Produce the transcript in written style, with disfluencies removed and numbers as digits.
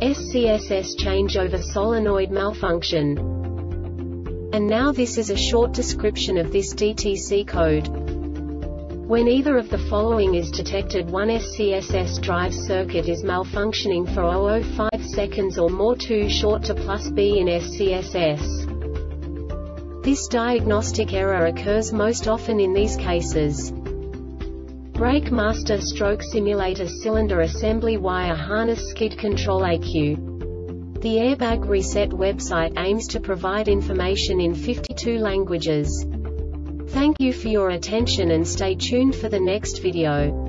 SCSS changeover solenoid malfunction. And now this is a short description of this DTC code. When either of the following is detected, one SCSS drive circuit is malfunctioning for 0.05 seconds or more, too short to plus B in SCSS. This diagnostic error occurs most often in these cases: brake master stroke simulator cylinder assembly wire harness skid control AQ. The Airbag Reset website aims to provide information in 52 languages. Thank you for your attention and stay tuned for the next video.